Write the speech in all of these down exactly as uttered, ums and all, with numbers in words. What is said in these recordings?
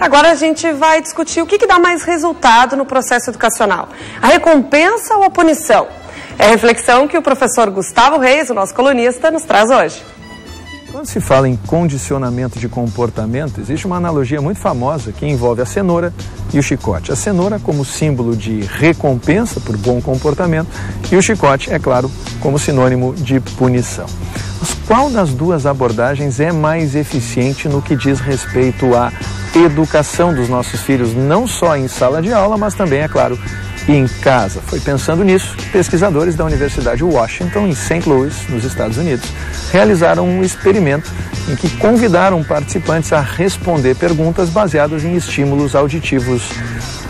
Agora a gente vai discutir o que, que dá mais resultado no processo educacional, a recompensa ou a punição? É a reflexão que o professor Gustavo Reis, o nosso colunista, nos traz hoje. Quando se fala em condicionamento de comportamento, existe uma analogia muito famosa que envolve a cenoura e o chicote. A cenoura como símbolo de recompensa por bom comportamento e o chicote, é claro, como sinônimo de punição. Mas qual das duas abordagens é mais eficiente no que diz respeito à educação dos nossos filhos, não só em sala de aula, mas também, é claro, em casa? Foi pensando nisso que pesquisadores da Universidade de Washington, em Saint Louis, nos Estados Unidos, realizaram um experimento em que convidaram participantes a responder perguntas baseadas em estímulos auditivos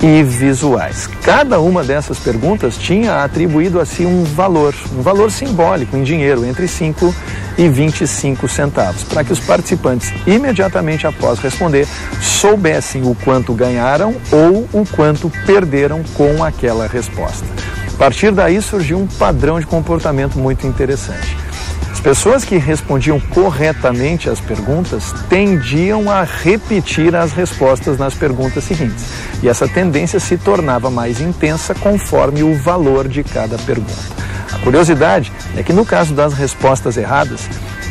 e visuais. Cada uma dessas perguntas tinha atribuído a si um valor, um valor simbólico em dinheiro, entre cinco e vinte e cinco centavos, para que os participantes, imediatamente após responder, soubessem o quanto ganharam ou o quanto perderam com aquela resposta. A partir daí surgiu um padrão de comportamento muito interessante. As pessoas que respondiam corretamente às perguntas tendiam a repetir as respostas nas perguntas seguintes. E essa tendência se tornava mais intensa conforme o valor de cada pergunta. A curiosidade é que no caso das respostas erradas,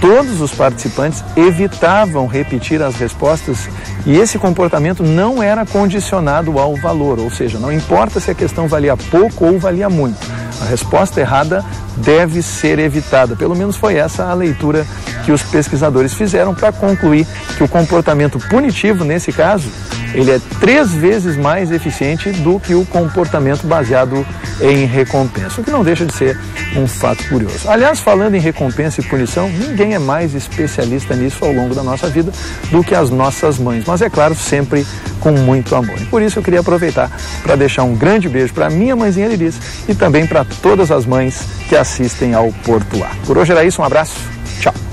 todos os participantes evitavam repetir as respostas e esse comportamento não era condicionado ao valor, ou seja, não importa se a questão valia pouco ou valia muito. A resposta errada deve ser evitada, pelo menos foi essa a leitura que os pesquisadores fizeram para concluir que o comportamento punitivo, nesse caso, ele é três vezes mais eficiente do que o comportamento baseado em recompensa, o que não deixa de ser um fato curioso. Aliás, falando em recompensa e punição, ninguém é mais especialista nisso ao longo da nossa vida do que as nossas mães, mas é claro, sempre com muito amor. E por isso eu queria aproveitar para deixar um grande beijo para a minha mãezinha Liris e também para todas as mães que assistem ao Porto A. Por hoje era isso, um abraço, tchau!